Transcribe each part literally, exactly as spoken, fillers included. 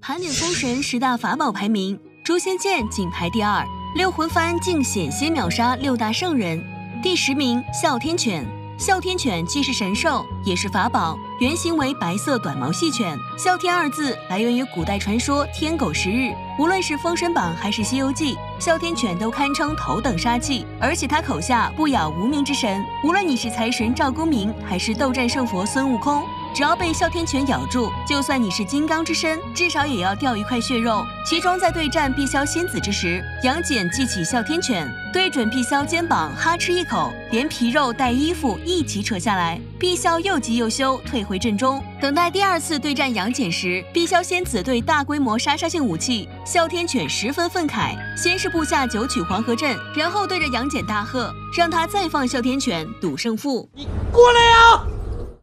盘点封神十大法宝排名，诛仙剑仅排第二，六魂幡竟险些秒杀六大圣人。第十名，哮天犬。哮天犬既是神兽，也是法宝，原型为白色短毛细犬。哮天二字来源于古代传说天狗食日，无论是《封神榜》还是《西游记》，哮天犬都堪称头等杀器，而且它口下不咬无名之神，无论你是财神赵公明，还是斗战胜佛孙悟空。只要被哮天犬咬住，就算你是金刚之身，至少也要掉一块血肉。其中在对战碧霄仙子之时，杨戬祭起哮天犬，对准碧霄肩膀哈吃一口，连皮肉带衣服一起扯下来。碧霄又急又羞，退回阵中。等待第二次对战杨戬时，碧霄仙子对大规模杀伤性武器哮天犬十分愤慨，先是布下九曲黄河阵，然后对着杨戬大喝，让他再放哮天犬赌胜负。你过来呀！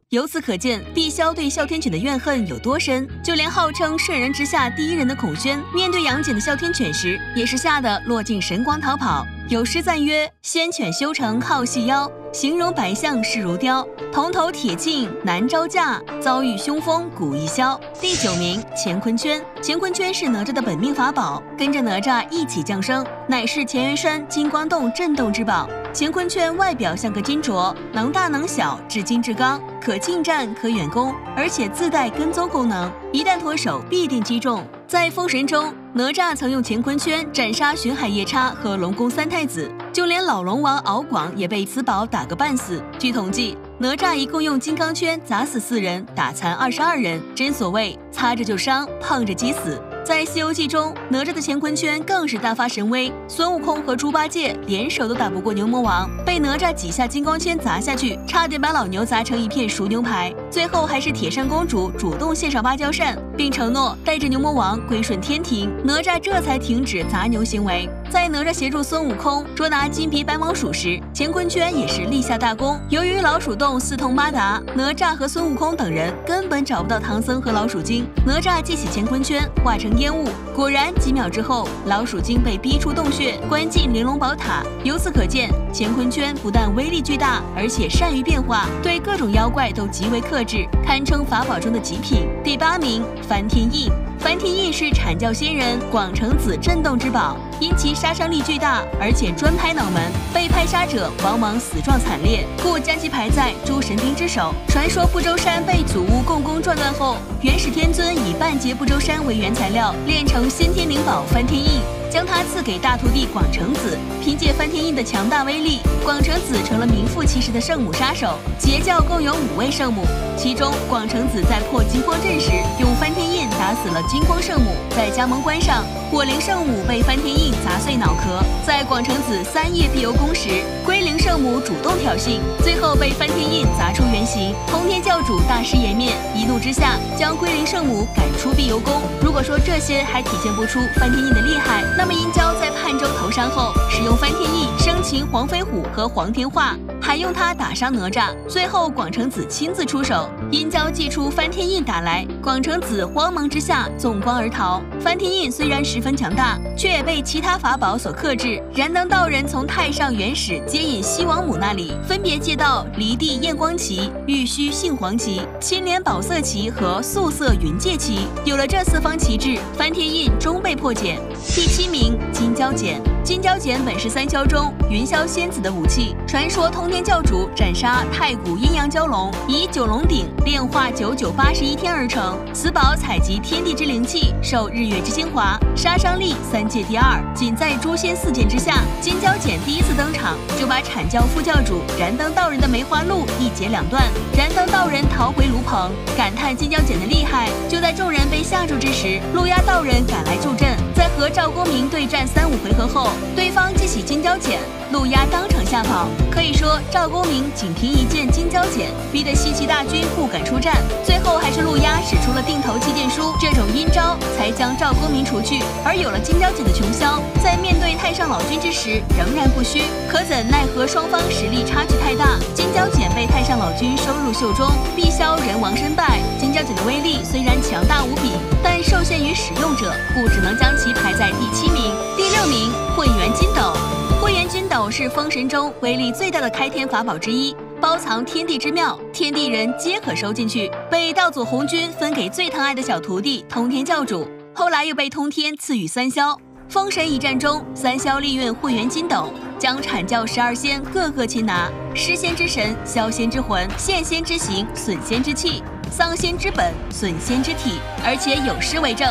由此可见，碧霄对哮天犬的怨恨有多深，就连号称圣人之下第一人的孔宣，面对杨戬的哮天犬时，也是吓得落尽神光逃跑。有诗赞曰：“仙犬修成好细腰，形容白象势如雕。铜头铁镜难招架，遭遇凶风骨易消。”第九名，乾坤圈。乾坤圈是哪吒的本命法宝，跟着哪吒一起降生，乃是乾元山金光洞震动之宝。乾坤圈外表像个金镯，能大能小，至金至刚，可近战可远攻，而且自带跟踪功能，一旦脱手必定击中。在封神中，哪吒曾用乾坤圈斩杀巡海夜叉和龙宫三太子，就连老龙王敖广也被此宝打个半死。据统计，哪吒一共用金刚圈砸死四人，打残二十二人。真所谓擦着就伤，碰着即死。在《西游记》中，哪吒的乾坤圈更是大发神威，孙悟空和猪八戒联手都打不过牛魔王，被哪吒几下金光圈砸下去，差点把老牛砸成一片熟牛排。最后还是铁扇公主主动献上芭蕉扇，并承诺带着牛魔王归顺天庭，哪吒这才停止砸牛行为。在哪吒协助孙悟空捉拿金皮白毛鼠时，乾坤圈也是立下大功。由于老鼠洞四通八达，哪吒和孙悟空等人根本找不到唐僧和老鼠精。哪吒祭起乾坤圈，化成烟雾，果然几秒之后，老鼠精被逼出洞穴，关进玲珑宝塔。由此可见，乾坤圈不但威力巨大，而且善于变化，对各种妖怪都极为克制，堪称法宝中的极品。第八名，梵天印。梵天印是阐教仙人广成子震动之宝，因其杀伤力巨大，而且专拍脑门，被拍杀者往往死状惨烈，故将其排在诸神兵之首。传说不周山被祖屋共工撞断后，元始天尊以半截不周山为原材料，炼成先天灵宝梵天印，将它赐给大徒弟广成子。凭借梵天印的强大威力，广成子成了名副其实的圣母杀手。截教共有五位圣母，其中广成子在破金光阵时，用梵天印打死了金光圣母。在加盟关上，火灵圣母被梵天印砸碎脑壳。在广成子三夜必游宫时，归灵圣母主动挑衅，最后被梵天印砸出原形。通天教主大失颜面，一怒之下将归灵圣母赶出必游宫。如果说这些还体现不出梵天印的厉害，那么殷郊在泮州投山后，使用梵天印生擒黄飞虎和黄天化，还用它打伤哪吒。最后广成子亲自出手，殷郊祭出梵天印打来，广成子慌忙之下纵光而逃。梵天印虽然十分强大，却也被其他法宝所克制。燃灯道人从太上元始接引西王母那里，分别借到离地焰光旗、玉虚杏黄旗、青莲宝色旗和素色云界旗。有了这四方旗帜，梵天印终被破解。第七名，金蛟剪。金蛟剪本是三霄中云霄仙子的武器，传说通天教主斩杀太古阴阳蛟龙，以九龙鼎炼化九九八十一天而成。此宝采集天地之灵气，受日月之精华，杀伤力三界第二，仅在诛仙四剑之下。金蛟剪第一次登场，就把阐教副教主燃灯道人的梅花鹿一截两断。燃灯道人逃回炉棚，感叹金蛟剪的厉害。就在众人被吓住之时，路压道人赶来助阵。在和赵公明对战三五回合后，对方祭起金蛟剪，路压当场吓跑。可以说赵公明仅凭一件金蛟剪，逼得西岐大军不敢出战。最后还是路压使出了定头气垫书这种阴招，才将赵公明除去。而有了金蛟剪的穷霄，在面对太上老君之时仍然不虚。可怎奈何双方实力差距太大，金蛟剪被太上老君收入袖中，碧霄人亡身败。金蛟剪的威力虽然强大无比，但受限于使用者，故只能将其排在第七名。第六名，混元金斗。混元金斗是封神中威力最大的开天法宝之一，包藏天地之妙，天地人皆可收进去，被道祖红军分给最疼爱的小徒弟通天教主。后来又被通天赐予三霄。封神一战中，三霄利用混元金斗，将阐教十二仙各个擒拿：尸仙之神、霄仙之魂、现仙之形、损仙之气、丧仙之本、损仙之体，而且有诗为证。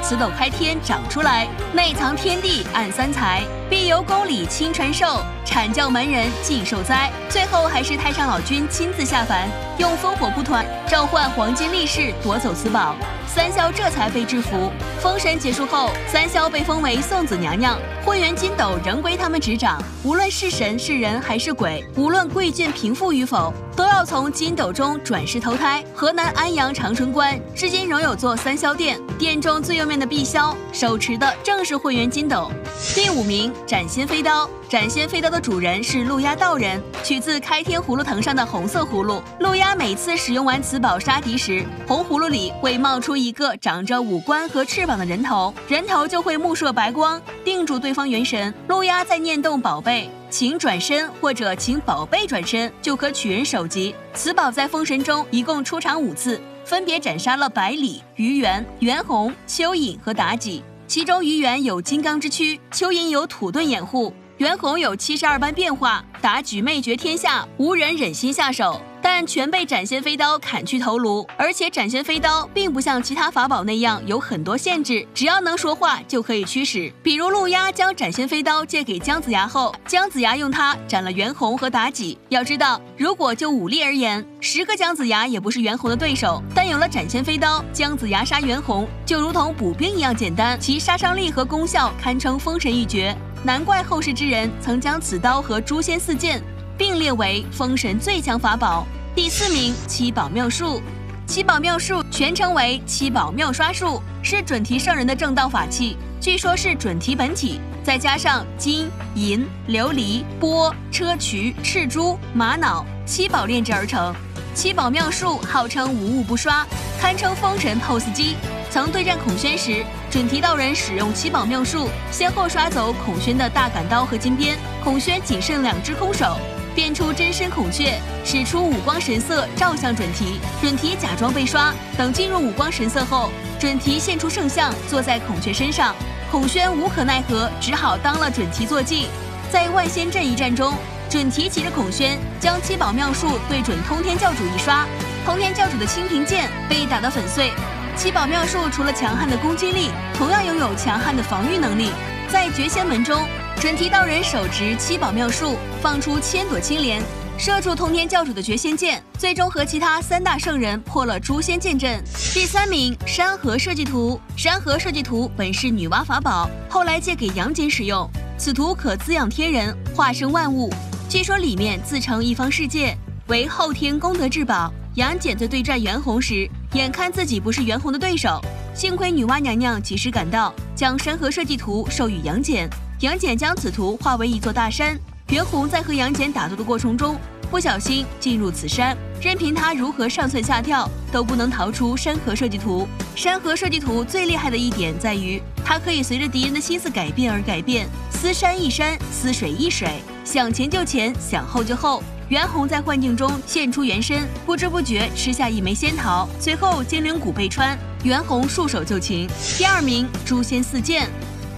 此斗开天长出来，内藏天地暗三才，必由宫里亲传授，阐教门人尽受灾。最后还是太上老君亲自下凡，用烽火蒲团召唤黄金力士夺走此宝，三霄这才被制服。封神结束后，三霄被封为送子娘娘，混元金斗仍归他们执掌。无论是神是人还是鬼，无论贵贱贫富与否，都要从金斗中转世投胎。河南安阳长春关至今仍有座三霄殿，殿中最右面。 的碧霄手持的正是混元金斗。第五名，斩仙飞刀。斩仙飞刀的主人是路压道人，取自开天葫芦藤上的红色葫芦。路压每次使用完此宝杀敌时，红葫芦里会冒出一个长着五官和翅膀的人头，人头就会目射白光，定住对方元神。路压再念动宝贝。 请转身或者请宝贝转身，就可取人首级。此宝在封神中一共出场五次，分别斩杀了百里、鱼猿、袁弘、蚯蚓和妲己。其中鱼猿有金刚之躯，蚯蚓有土遁掩护，袁弘有七十二般变化，妲己魅绝天下，无人忍心下手。 但全被斩仙飞刀砍去头颅，而且斩仙飞刀并不像其他法宝那样有很多限制，只要能说话就可以驱使。比如路压将斩仙飞刀借给姜子牙后，姜子牙用它斩了袁弘和妲己。要知道，如果就武力而言，十个姜子牙也不是袁弘的对手，但有了斩仙飞刀，姜子牙杀袁弘就如同补兵一样简单，其杀伤力和功效堪称封神一绝。难怪后世之人曾将此刀和诛仙四剑 并列为封神最强法宝。第四名，七宝妙术。七宝妙术全称为七宝妙刷术，是准提圣人的正道法器，据说是准提本体，再加上金银琉璃钵砗磲赤珠玛瑙七宝炼制而成。七宝妙术号称无物不刷，堪称封神 P O S 机。 曾对战孔宣时，准提道人使用七宝妙术，先后刷走孔宣的大砍刀和金鞭，孔宣仅剩两只空手，变出真身孔雀，使出五光神色照向准提，准提假装被刷，等进入五光神色后，准提现出圣像，坐在孔雀身上，孔宣无可奈何，只好当了准提坐骑。在万仙阵一战中，准提骑着孔宣，将七宝妙术对准通天教主一刷，通天教主的青苹剑被打得粉碎。 七宝妙术除了强悍的攻击力，同样拥有强悍的防御能力。在绝仙门中，准提道人手执七宝妙术，放出千朵青莲，射住通天教主的绝仙剑，最终和其他三大圣人破了诛仙剑阵。第三名，山河社稷图。山河社稷图本是女娲法宝，后来借给杨戬使用。此图可滋养天人，化生万物。据说里面自成一方世界，为后天功德至宝。 杨戬在对战袁弘时，眼看自己不是袁弘的对手，幸亏女娲娘娘及时赶到，将山河社稷图授予杨戬。杨戬将此图化为一座大山，袁弘在和杨戬打斗的过程中，不小心进入此山，任凭他如何上蹿下跳，都不能逃出山河社稷图。山河社稷图最厉害的一点在于，它可以随着敌人的心思改变而改变，撕山一山，撕水一水，想前就前，想后就后。 袁弘在幻境中现出原身，不知不觉吃下一枚仙桃，随后精灵骨被穿，袁弘束手就擒。第二名，诛仙四剑。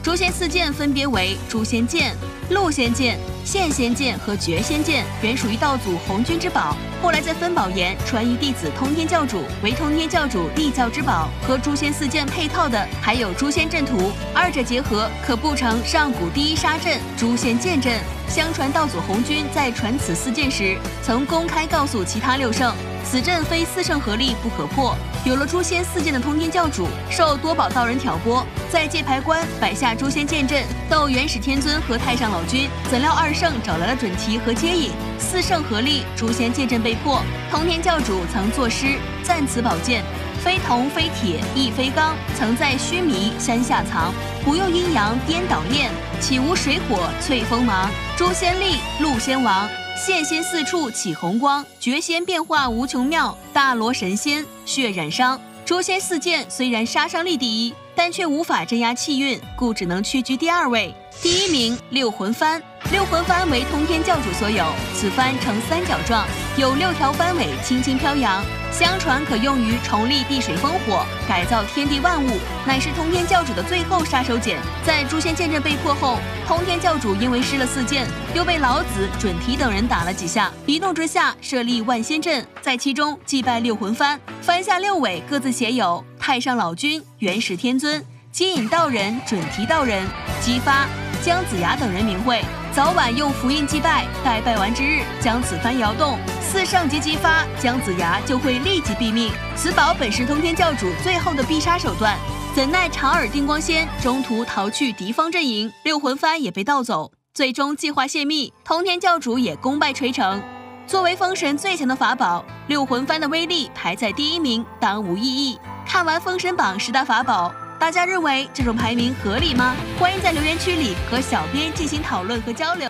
诛仙四剑分别为诛仙剑、鹿仙剑、现仙剑和绝仙剑，原属于道祖红军之宝，后来在分宝岩传于弟子通天教主，为通天教主立教之宝。和诛仙四剑配套的还有诛仙阵图，二者结合可布成上古第一杀阵——诛仙剑阵。 相传道祖红军在传此四剑时，曾公开告诉其他六圣，此阵非四圣合力不可破。有了诛仙四剑的通天教主，受多宝道人挑拨，在界牌关摆下诛仙剑阵，斗元始天尊和太上老君。怎料二圣找来了准提和接引，四圣合力，诛仙剑阵被破。通天教主曾作诗赞此宝剑：非铜非铁亦非钢，曾在须弥山下藏。不用阴阳颠倒念，岂无水火淬锋芒。 诛仙力，鹿仙王，现仙四处起红光，绝仙变化无穷妙，大罗神仙血染伤。诛仙四剑虽然杀伤力第一，但却无法镇压气运，故只能屈居第二位。第一名六魂幡，六魂幡为通天教主所有，此幡呈三角状，有六条幡尾轻轻飘扬。相传可用于重立地水风火，改造天地万物，乃是通天教主的最后杀手锏。在诛仙剑阵被破后，通天教主因为失了四剑，又被老子、准提等人打了几下，一怒之下设立万仙阵，在其中祭拜六魂幡，幡下六尾各自写有太上老君、元始天尊、接引道人、准提道人、姬发、姜子牙等人名讳，早晚用符印祭拜，待拜完之日，将此幡摇动，似上级姬发、姜子牙就会立即毙命。此宝本是通天教主最后的必杀手段，怎奈长耳定光仙中途逃去敌方阵营，六魂幡也被盗走，最终计划泄密，通天教主也功败垂成。作为封神最强的法宝，六魂幡的威力排在第一名，当无异议。看完封神榜十大法宝，大家认为这种排名合理吗？欢迎在留言区里和小编进行讨论和交流。